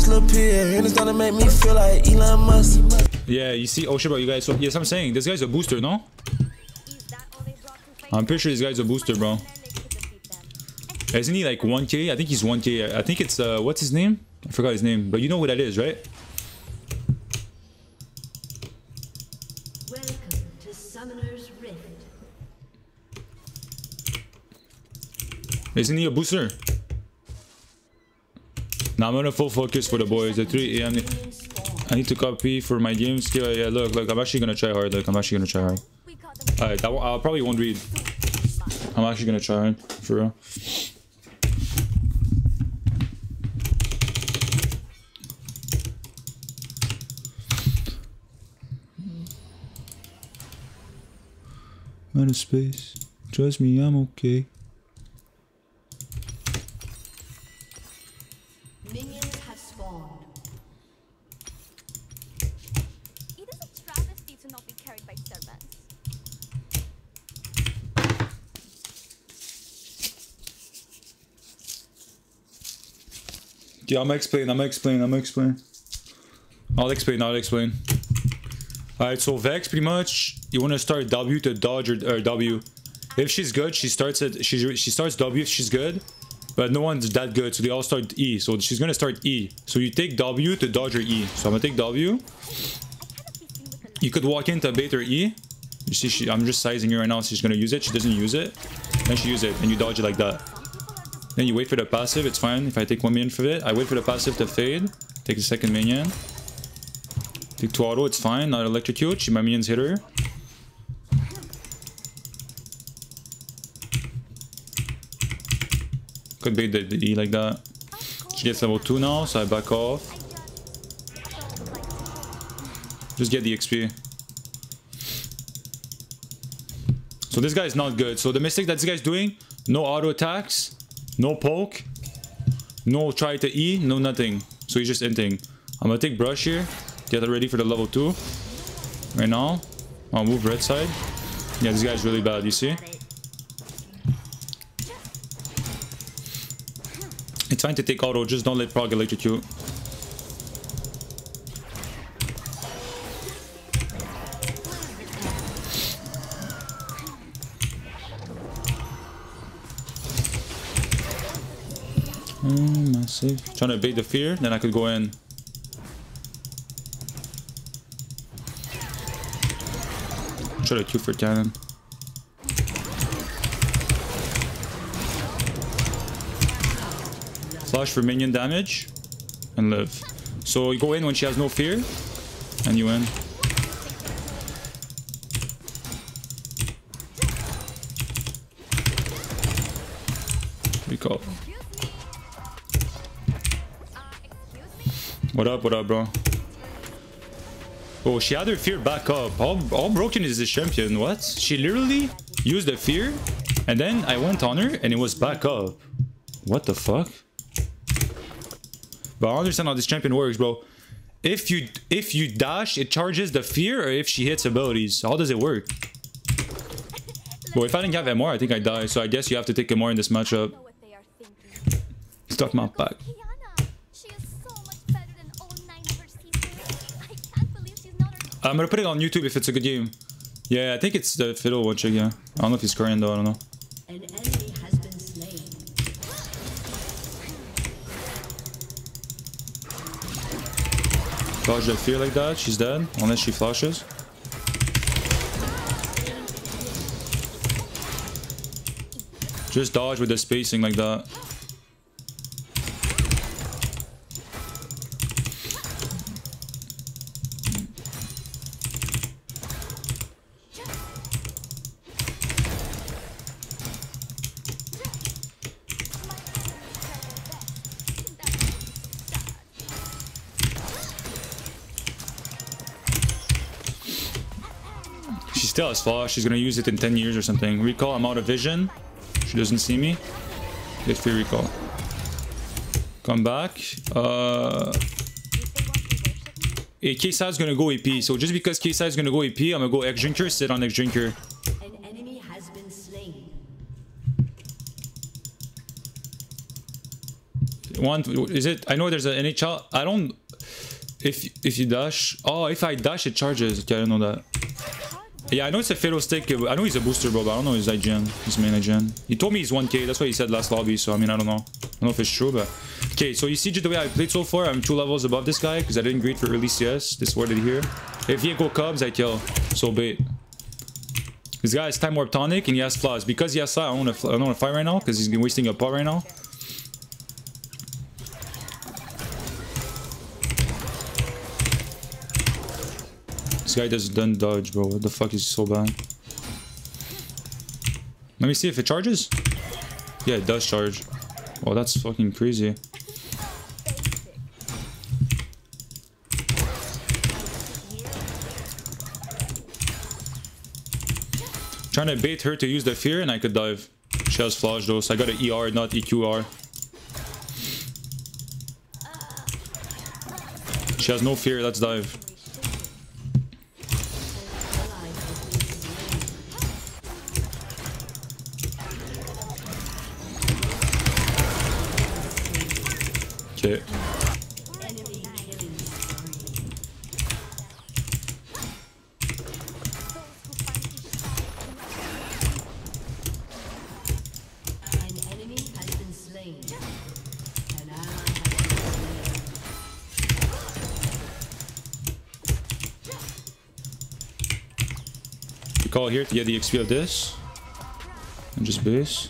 this little pill, and it's gonna make me feel like Elon Musk. Yeah, you see, oh shit, about you guys. So, yes, I'm saying this guy's a booster, no? I'm pretty sure this guy's a booster, bro. Isn't he like 1K? I think he's 1K. I think it's what's his name? I forgot his name, but you know who that is, right? Welcome to Summoner's Rift. Isn't he a booster? Now I'm gonna full focus for the boys. The 3 AM. I need to copy for my game skill. Yeah, look, I'm actually gonna try hard. Look, I'm actually gonna try hard. Alright, I probably won't read. I'm actually gonna try hard. For real. Out of space. Trust me, I'm okay. Minions have spawned. It is a travesty to not be carried by servants. Yeah, I'll explain. Alright, so Vex, pretty much, you want to start W to dodge or W. If she's good, she starts W if she's good, but no one's that good, so they all start E. So she's gonna start E. So you take W to dodge her E. So I'm gonna take W. You could walk in to bait her E. You see, I'm just sizing her right now. So she's gonna use it. She doesn't use it. Then she uses it, and you dodge it like that. Then you wait for the passive. It's fine if I take 1 minion for it. I wait for the passive to fade. Take the 2nd minion. Take 2 auto, it's fine, not electrocute. My minions hit her. Could bait the E like that. She gets level 2 now, so I back off. Just get the XP. So this guy is not good. So the mistake that this guy's doing, no auto attacks, no poke, no try to E, no nothing. So he's just inting. I'm gonna take brush here. Get ready for the level 2. Right now. I'll move red side. Yeah, this guy's really bad, you see? It's fine to take auto, just don't let Prog electrocute. Massive. Trying to bait the fear, then I could go in. Try to Q for cannon. Flash for minion damage and live. So you go in when she has no fear and you win. Recall. What up, bro? Oh, she had her fear back up. How broken is this champion? What? She literally used the fear, and then I went on her, and it was back up. What the fuck? But I understand how this champion works, bro. If you dash, it charges the fear, or if she hits abilities. How does it work? Bro, if I didn't have MR, I think I'd die. So I guess you have to take MR in this matchup. Stop my back. I'm gonna put it on YouTube if it's a good game. Yeah, I think it's the Fiddle one chick, yeah. I don't know if he's Korean though, I don't know. An enemy has been slain. Dodge that fear like that, she's dead. Unless she flashes. Just dodge with the spacing like that. Still has flash. She's gonna use it in 10 years or something. Recall. I'm out of vision. She doesn't see me. Get free recall. Come back. Kai'Sa is gonna go AP. So just because Kai'Sa is gonna go AP, I'm gonna go X drinker. Sit on X drinker. An enemy has been slain. One, is it? I know there's a, any charge. I don't. If you dash, oh, if I dash, it charges. Okay, I don't know that. Yeah, I know it's a Fiddle stick. I know he's a booster, bro, but I don't know his IGN, his main IGN. He told me he's 1k, that's what he said last lobby, so I mean, I don't know. I don't know if it's true, but... Okay, so you see just the way I played so far, I'm 2 levels above this guy, because I didn't greed for early CS. This worded here. If Viego comes, I kill. So bait. This guy is Time Warp Tonic, and he has flaws. Because he has flaws, I don't want to fight right now, because he's wasting a pot right now. This guy just done dodge, bro. What the fuck is so bad? Let me see if it charges. Yeah, it does charge. Oh, that's fucking crazy. I'm trying to bait her to use the fear, and I could dive. She has flash though, so I got an ER, not EQR. She has no fear. Let's dive. Okay. Call here to get the XP of this and just base.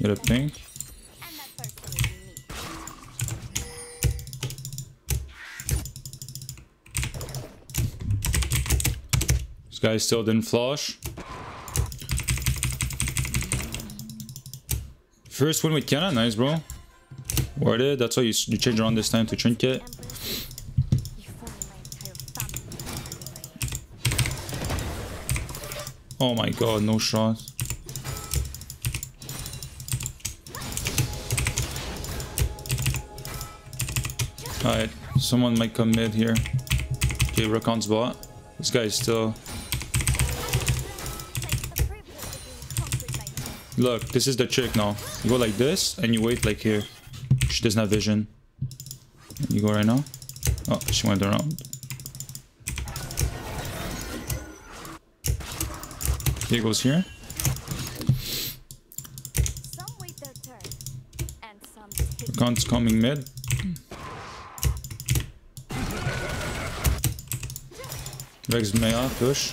Get a pink. This guy still didn't flush. First win with Qiyana, nice bro. Worded, that's why you change around this time to trinket. Oh my god, no shot. Alright, someone might come mid here. Okay, Rakan's bot. This guy is still... Look, this is the trick now. You go like this, and you wait like here. She doesn't have vision. You go right now. Oh, she went around. Here goes here. Rakan's coming mid. Vex may I push.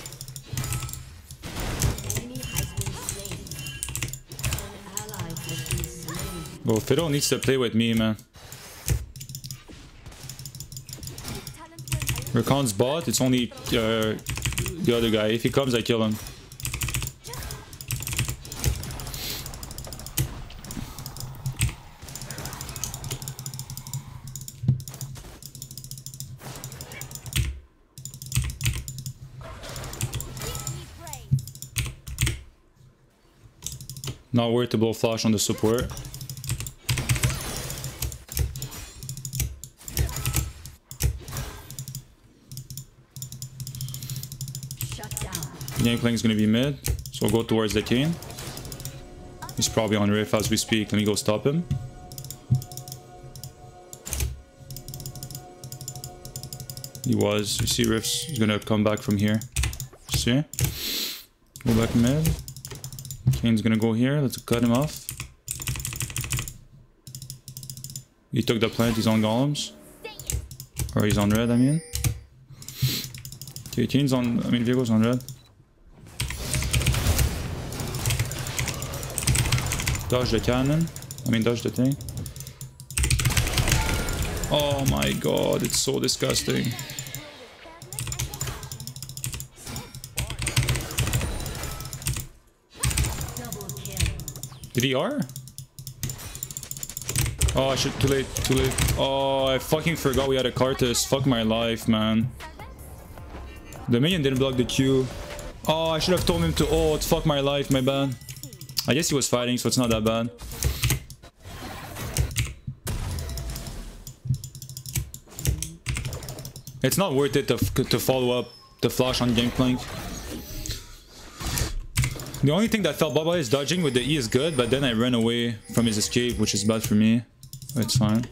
Bro, Fiddle needs to play with me, man. Rakan's bot, it's only the other guy. If he comes, I kill him. Not worth to blow flash on the support. Gangplank is gonna be mid, so we'll go towards the cane. He's probably on riff as we speak. Let me go stop him. He was. You see, riff's is gonna come back from here. See? Go back mid. Kane's gonna go here. Let's cut him off. He took the plant. He's on golems, or he's on red. I mean, okay. Kane's on. I mean, Viego's on red. Dodge the cannon. I mean, dodge the thing. Oh my god, it's so disgusting. Did he R? Oh, I should... Too late. Oh, I fucking forgot we had a Karthus. Fuck my life, man. The minion didn't block the Q. Oh, I should have told him to ult. Fuck my life, my bad. I guess he was fighting, so it's not that bad. It's not worth it to follow up the flash on Gangplank. The only thing that felt bad is dodging with the E is good, but then I ran away from his escape, which is bad for me. It's fine.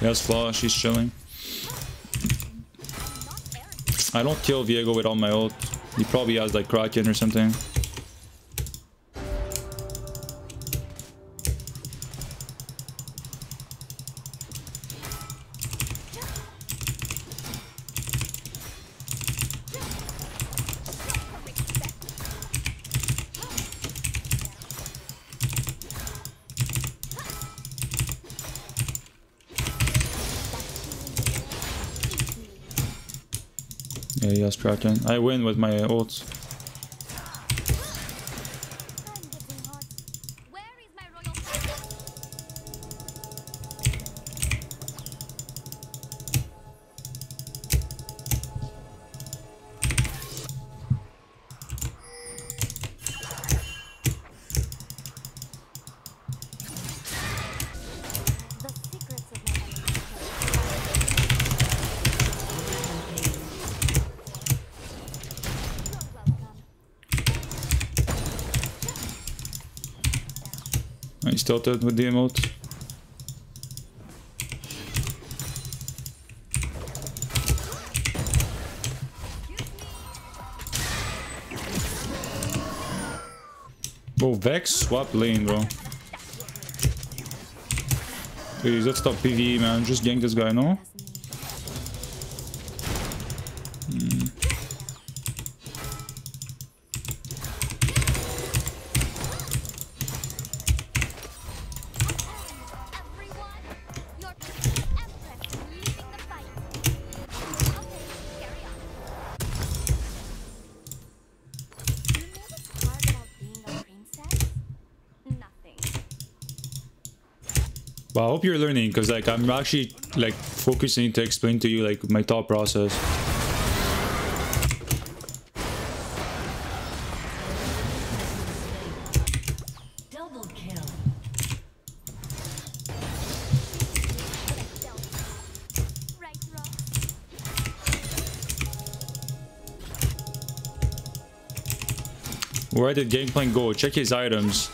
He has flash, he's chilling. I don't kill Viego with all my ult. He probably has like Kraken or something. Yeah, he has Kraken. I win with my ult. He's tilted with the emote. Bro, Vex swap lane, bro. Please, let's stop PvE, man. Just gank this guy, no? Well, I hope you're learning, because like I'm actually like focusing to explain to you like my thought process. Double kill. Where did Gangplank go? Check his items.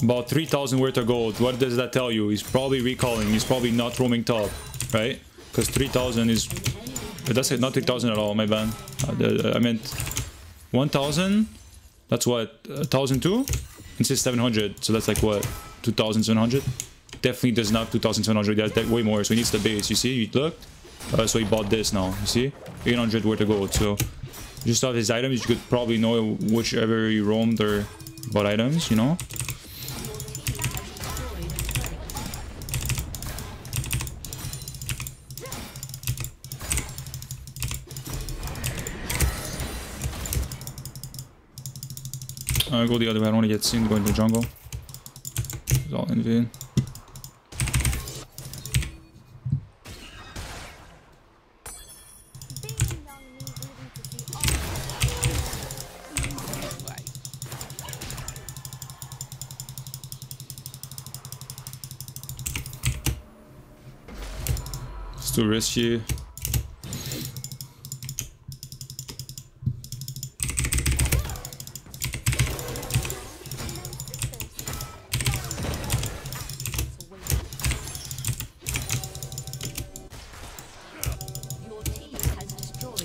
About 3,000 worth of gold. What does that tell you? He's probably recalling. He's probably not roaming top, right? Because 3,000 is... That's it. Not 3,000 at all, my bad. I meant 1,000. That's what? 1,002? It says 700. So that's like what? 2,700? Definitely does not 2,700. That's way more. So he needs the base. You see? You looked. So he bought this now. You see? 800 worth of gold. So just off his items, you could probably know whichever he roamed or bought items, you know? I'll go the other way. I don't want to get seen going to the jungle. It's all in vain. It's too risky.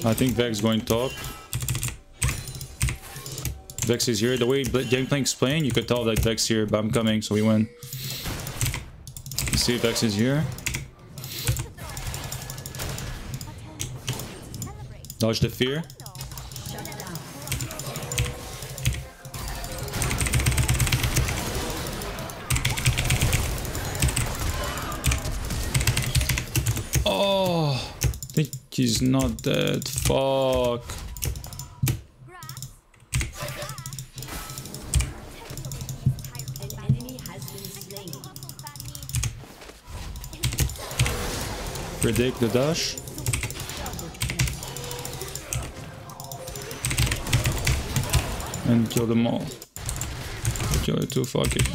I think Vex is going top. Vex is here. The way Gangplank's playing, you could tell that Vex is here, but I'm coming, so we win. Let's see if Vex is here. Dodge the fear. Oh! I think he's not dead. Fuck. predict the dash. And kill them all. Kill it too, fuck it.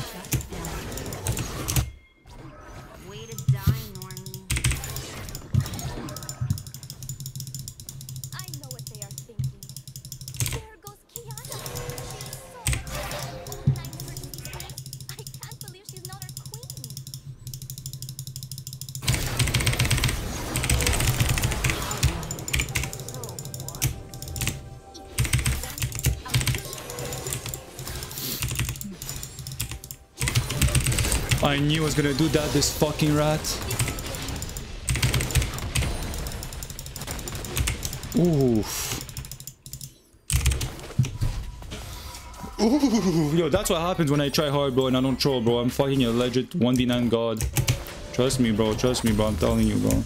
I knew I was gonna do that, this fucking rat. Oof. Ooh, yo, that's what happens when I try hard, bro, and I don't troll, bro. I'm fucking a legit 1v9 god. Trust me, bro. Trust me, bro. I'm telling you, bro.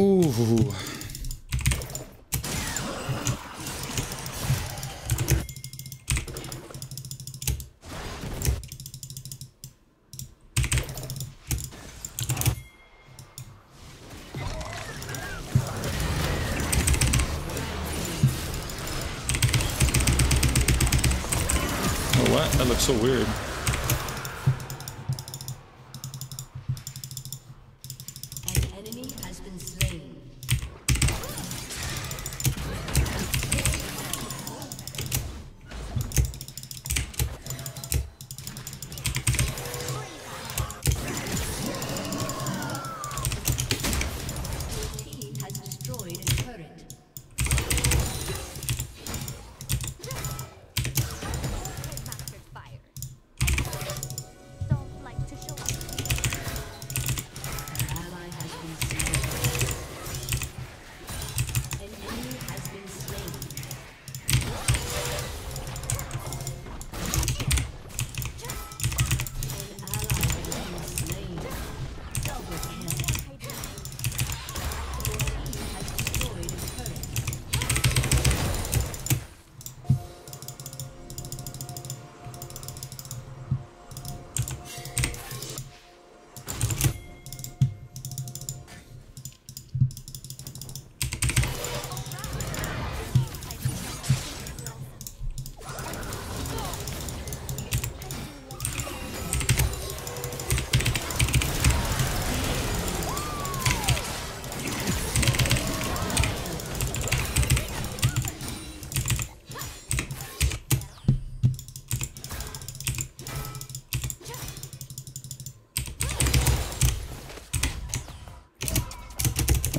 Ooh. That looks so weird. An enemy has been slain. The team has destroyed a turret.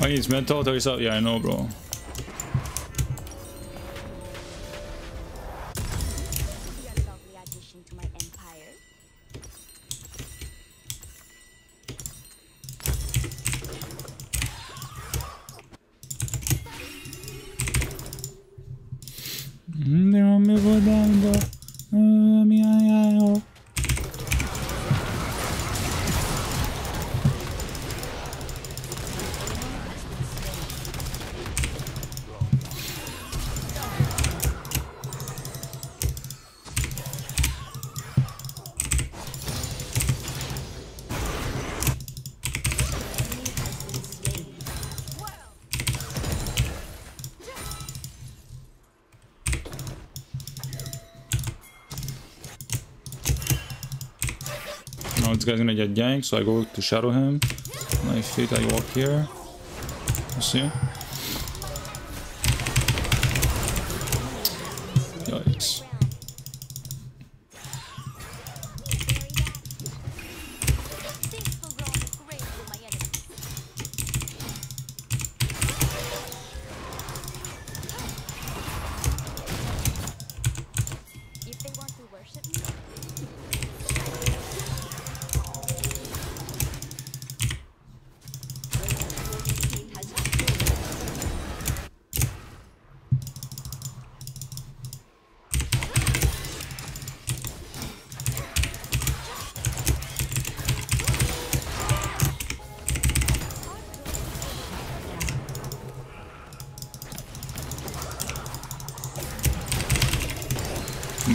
I need mental to yourself. Yeah, I know, bro. Now this guy's gonna get ganked, so I go to shadow him. My feet, I walk here. You see? Yikes.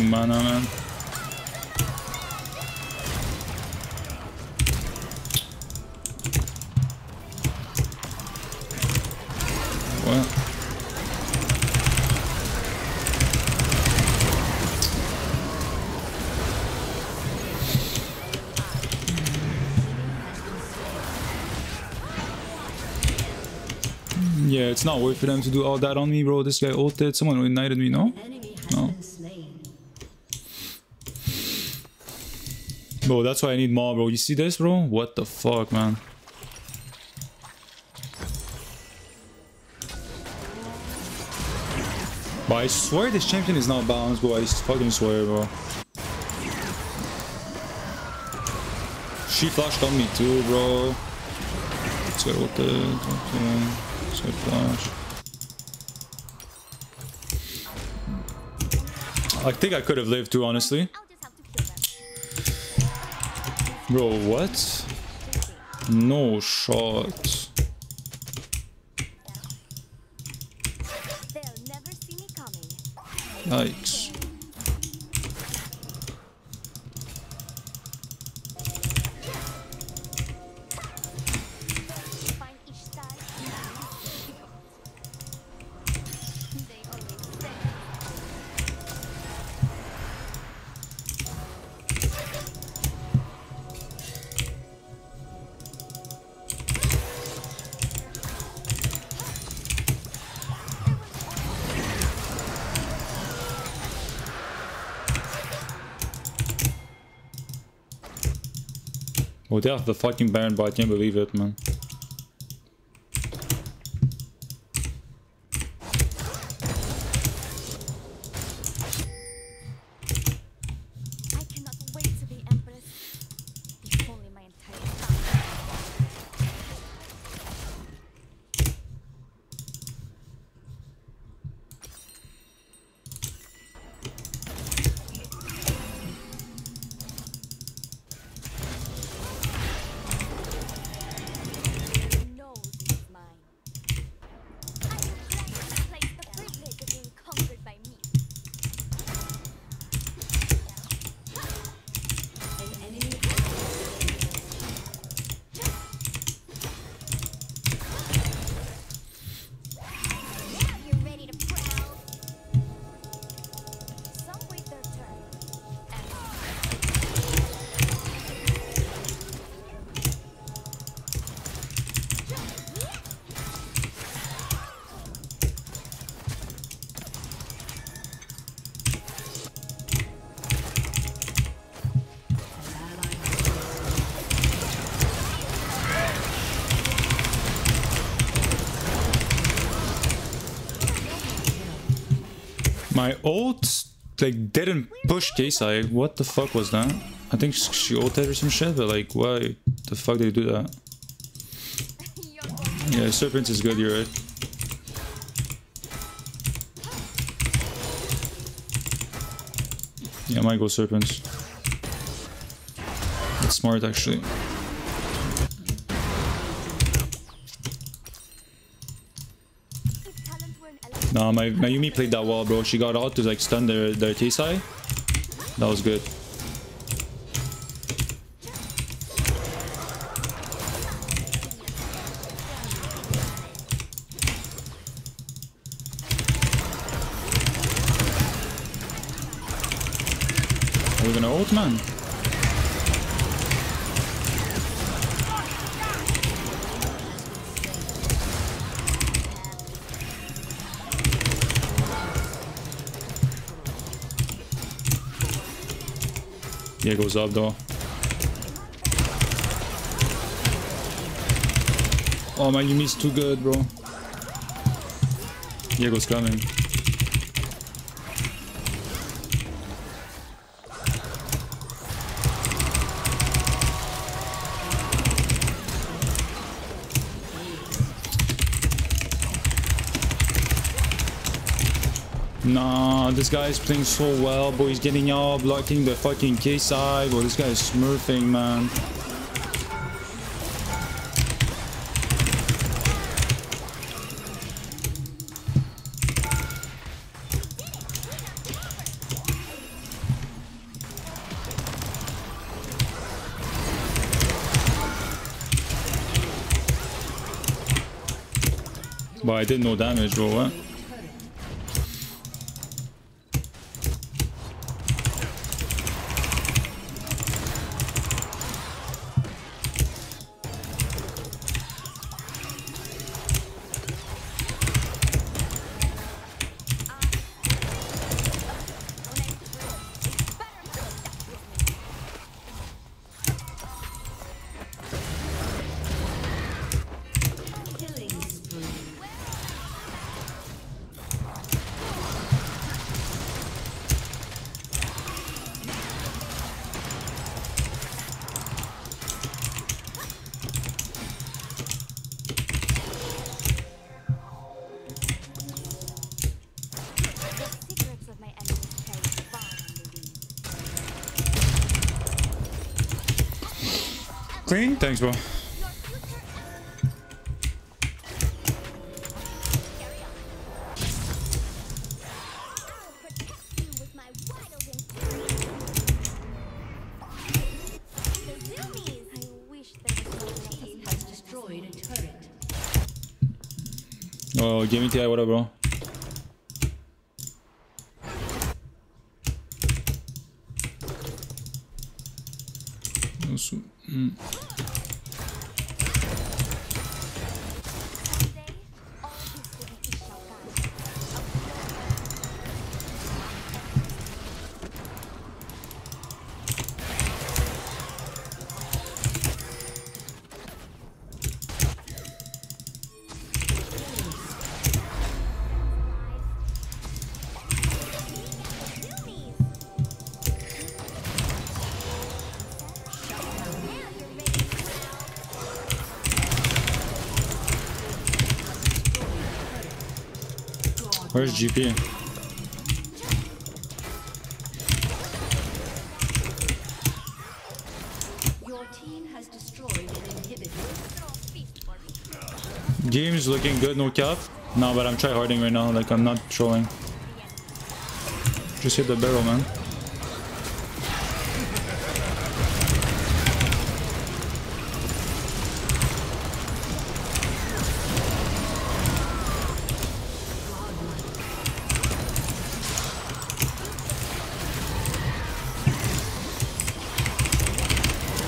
Mana, man. Yeah, it's not worth for them to do all that on me, bro. This guy ulted. Someone ignited me, no? No. Bro, that's why I need Maul, bro. You see this, bro? What the fuck, man? Bro, I swear this champion is not balanced, bro. I fucking swear, bro. She flashed on me too, bro. Let's get ulted. Okay. Let's get flash. I think I could have lived too, honestly. Bro, what? No shot. Yikes. Oh, they have the fucking Baron, but I can't believe it, man. I cannot wait to be Empress. If only my entire my ult, like, didn't push Kai'Sa. What the fuck was that? I think she ulted or some shit, but like, why the fuck did they do that? Yeah, Serpent is good, you're right. Yeah, I might go Serpent. That's smart, actually. Nah, my Yumi played that well, bro. She got out to like stun their Kai'Sa. That was good. Are we gonna ult, man? Yeah, goes up though. Oh, my Yumi's too good, bro. Yeah, goes coming. Nah, this guy is playing so well, boy. He's getting out, blocking the fucking Kai'Sa. Boy, this guy is smurfing, man. But I did no damage, bro. What? queen? Thanks, bro. Oh, give me TI, whatever, bro. Where's GP? Your team has destroyed an inhibitor. Game's looking good, no cap. No, but I'm tryharding right now, like I'm not trolling. Just hit the barrel, man.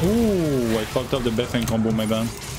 Ooh, I fucked up the Bethany combo, my bad.